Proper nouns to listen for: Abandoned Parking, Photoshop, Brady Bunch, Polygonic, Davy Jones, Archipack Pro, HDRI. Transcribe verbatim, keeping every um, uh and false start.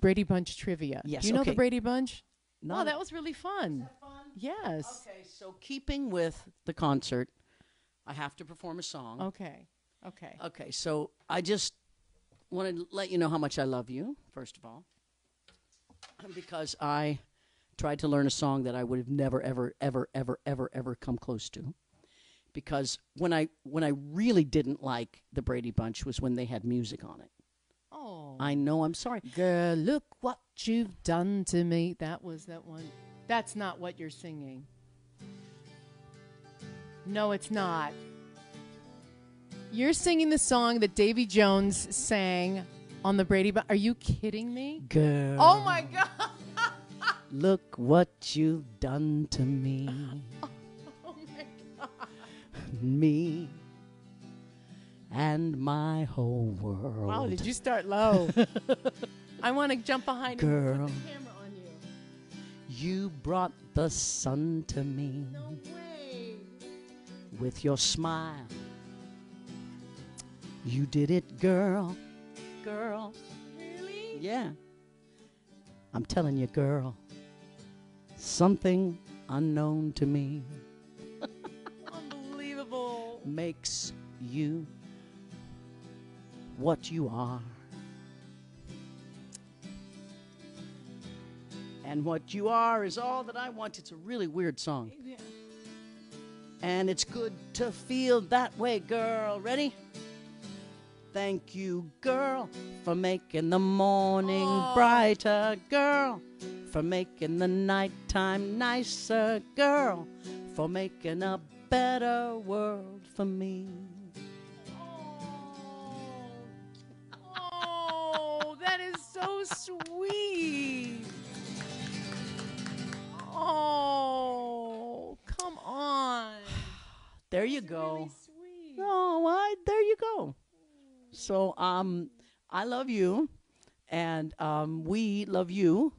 Brady Bunch trivia. Yes. Do you okay. know the Brady Bunch? No. Oh, that was really fun. fun. Yes. Okay. So, keeping with the concert, I have to perform a song. Okay. Okay. Okay. So, I just want to let you know how much I love you, first of all, because I tried to learn a song that I would have never, ever, ever, ever, ever, ever come close to. Because when I when I really didn't like the Brady Bunch was when they had music on it. Oh. I know, I'm sorry. Girl, look what you've done to me. That was that one. That's not what you're singing. No, it's not. You're singing the song that Davy Jones sang on the Brady Bunch. Are you kidding me? Girl. Oh, my God. Look what you've done to me. Me and my whole world. Wow, did you start low? I want to jump behind Girl, you and put the camera on you. You brought the sun to me. No way. With your smile. You did it, girl. Girl. Really? Yeah. I'm telling you, girl. Something unknown to me makes you what you are, and what you are is all that I want. It's a really weird song, yeah. And it's good to feel that way, girl. Ready? Thank you, girl, for making the morning oh. brighter, girl, for making the nighttime nicer, girl, for making a better world for me. Oh, oh, that is so sweet. Oh, come on. There you That's go. Really sweet. Oh, I, there you go. So, um, I love you, and um, we love you.